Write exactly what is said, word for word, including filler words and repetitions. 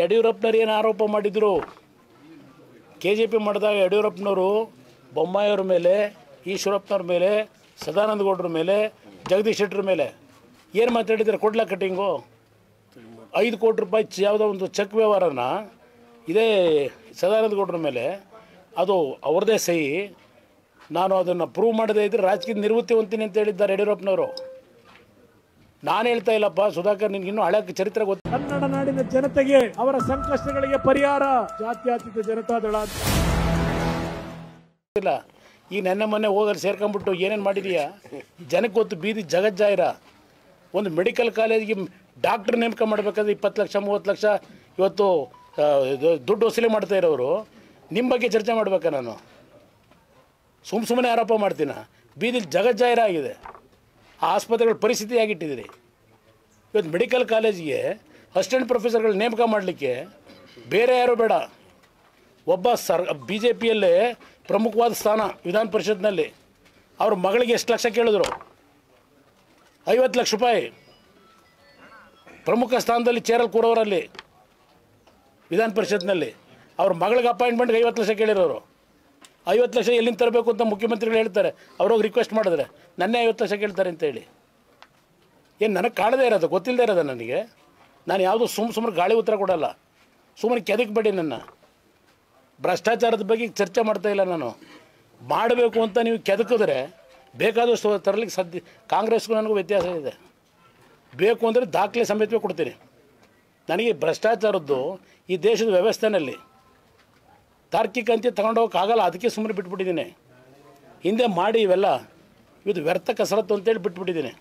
ಯಡಿಯೂರಪ್ಪನವರು ಏನು ಆರೋಪ ಮಾಡಿದ್ರು? ಕೆ ಜೆ ಪಿ ಮಾಡಿದಾಗ ಯಡಿಯೂರಪ್ಪನವರು ಬೊಮ್ಮಾಯಿಯವ್ರ ಮೇಲೆ, ಈಶ್ವರಪ್ಪನವ್ರ ಮೇಲೆ, ಸದಾನಂದಗೌಡ್ರ ಮೇಲೆ, ಜಗದೀಶ್ ಶೆಟ್ಟರ್ ಮೇಲೆ ಏನು ಮಾತಾಡಿದ್ದಾರೆ? ಕೊಡ್ಲಾ ಕಟಿಂಗು ಐದು ಕೋಟಿ ರೂಪಾಯಿ ಯಾವುದೋ ಒಂದು ಚೆಕ್ ವ್ಯವಹಾರನ ಇದೇ ಸದಾನಂದಗೌಡ್ರ ಮೇಲೆ, ಅದು ಅವ್ರದ್ದೇ ಸಹಿ, ನಾನು ಅದನ್ನು ಪ್ರೂವ್ ಮಾಡದೇ ಇದ್ದರೆ ರಾಜಕೀಯ ನಿವೃತ್ತಿ ಹೊಂತೀನಿ ಅಂತ ಹೇಳಿದ್ದಾರೆ ಯಡಿಯೂರಪ್ಪನವರು. ನಾನು ಹೇಳ್ತಾ ಇಲ್ಲಪ್ಪ ಸುಧಾಕರ್, ನಿನ್ಗೆ ಇನ್ನೂ ಹಳೆ ಚರಿತ್ರೆ ಗೊತ್ತ. ಕನ್ನಡ ನಾಡಿನ ಜನತೆಗೆ ಅವರ ಸಂಕಷ್ಟಗಳಿಗೆ ಪರಿಹಾರ ಜಾತ್ಯತೀತ ಜನತಾದಳ ಇಲ್ಲ. ಈ ನೆನ್ನೆ ಮೊನ್ನೆ ಹೋಗಲು ಸೇರ್ಕೊಂಡ್ಬಿಟ್ಟು ಏನೇನು ಮಾಡಿದೀಯಾ ಜನಕ್ಕೆ ಗೊತ್ತು. ಬೀದಿ ಜಗಜ್ಜಾಹಿರ. ಒಂದು ಮೆಡಿಕಲ್ ಕಾಲೇಜಿಗೆ ಡಾಕ್ಟರ್ ನೇಮಕ ಮಾಡಬೇಕಾದ್ರೆ ಇಪ್ಪತ್ತು ಲಕ್ಷ ಮೂವತ್ತು ಲಕ್ಷ ಇವತ್ತು ದುಡ್ಡು ವಸೂಲಿ ಮಾಡ್ತಾ ಇರೋರು. ನಿಮ್ಮ ಬಗ್ಗೆ ಚರ್ಚೆ ಮಾಡಬೇಕಾ? ನಾನು ಸುಮ್ಮ ಸುಮ್ಮನೆ ಆರೋಪ ಮಾಡ್ತೀನ? ಬೀದಿಲಿ ಜಗಜ್ಜಾಹಿರ ಆಗಿದೆ. ಆ ಆಸ್ಪತ್ರೆಗಳ ಪರಿಸ್ಥಿತಿ ಆಗಿಟ್ಟಿದ್ದೀರಿ. ಇವತ್ತು ಮೆಡಿಕಲ್ ಕಾಲೇಜಿಗೆ ಅಸಿಸ್ಟೆಂಟ್ ಪ್ರೊಫೆಸರ್ಗಳ ನೇಮಕ ಮಾಡಲಿಕ್ಕೆ ಬೇರೆ ಯಾರು ಬೇಡ, ಒಬ್ಬ ಸರ್ ಬಿ ಜೆ ಪಿಯಲ್ಲೇ ಪ್ರಮುಖವಾದ ಸ್ಥಾನ ವಿಧಾನ ಪರಿಷತ್ನಲ್ಲಿ. ಅವ್ರ ಮಗಳಿಗೆ ಎಷ್ಟು ಲಕ್ಷ ಕೇಳಿದ್ರು? ಐವತ್ತು ಲಕ್ಷ ರೂಪಾಯಿ. ಪ್ರಮುಖ ಸ್ಥಾನದಲ್ಲಿ ಚೇರಲ್ ಕೂರೋರಲ್ಲಿ ವಿಧಾನ ಪರಿಷತ್ನಲ್ಲಿ ಅವ್ರ ಮಗಳಿಗೆ ಅಪಾಯಿಂಟ್ಮೆಂಟ್ಗೆ ಐವತ್ತು ಲಕ್ಷ ಕೇಳಿರೋರು. ಐವತ್ತು ಲಕ್ಷ ಎಲ್ಲಿಂದ ತರಬೇಕು ಅಂತ ಮುಖ್ಯಮಂತ್ರಿಗಳು ಹೇಳ್ತಾರೆ. ಅವ್ರಿಗೆ ರಿಕ್ವೆಸ್ಟ್ ಮಾಡಿದ್ರೆ ನನ್ನೇ ಐವತ್ತು ಲಕ್ಷ ಕೇಳ್ತಾರೆ ಅಂತೇಳಿ. ಏನು ನನಗೆ ಕಾಣದೇ ಇರೋದು, ಗೊತ್ತಿಲ್ಲದೆ ಇರೋದು ನನಗೆ. ನಾನು ಯಾವುದೂ ಸುಮ್ಮ ಸುಮ್ಮನೆ ಗಾಳಿ ಉತ್ತರ ಕೊಡೋಲ್ಲ. ಸುಮ್ಮನೆ ಕೆದಕಬೇಡಿ ನನ್ನ. ಭ್ರಷ್ಟಾಚಾರದ ಬಗ್ಗೆ ಚರ್ಚೆ ಮಾಡ್ತಾಯಿಲ್ಲ ನಾನು. ಮಾಡಬೇಕು ಅಂತ ನೀವು ಕೆದಕಿದ್ರೆ ಬೇಕಾದಷ್ಟು ತರಲಿಕ್ಕೆ ಸಾಧ್ಯ. ಕಾಂಗ್ರೆಸ್ಗೂ ನನಗೂ ವ್ಯತ್ಯಾಸ ಇದೆ. ಬೇಕು ಅಂದರೆ ದಾಖಲೆ ಸಮೇತವೇ ಕೊಡ್ತೀನಿ. ನನಗೆ ಭ್ರಷ್ಟಾಚಾರದ್ದು ಈ ದೇಶದ ವ್ಯವಸ್ಥೆಯಲ್ಲಿ ತಾರ್ಕಿಕ ಅಂತ್ಯ ತಗೊಂಡೋಗೋಕ್ಕಾಗಲ್ಲ. ಅದಕ್ಕೆ ಸುಮ್ಮನೆ ಬಿಟ್ಬಿಟ್ಟಿದ್ದೀನಿ. ಹಿಂದೆ ಮಾಡಿ ಇವೆಲ್ಲ ಇದು ವ್ಯರ್ಥ ಕಸರತ್ತು ಅಂತೇಳಿ ಬಿಟ್ಬಿಟ್ಟಿದ್ದೀನಿ.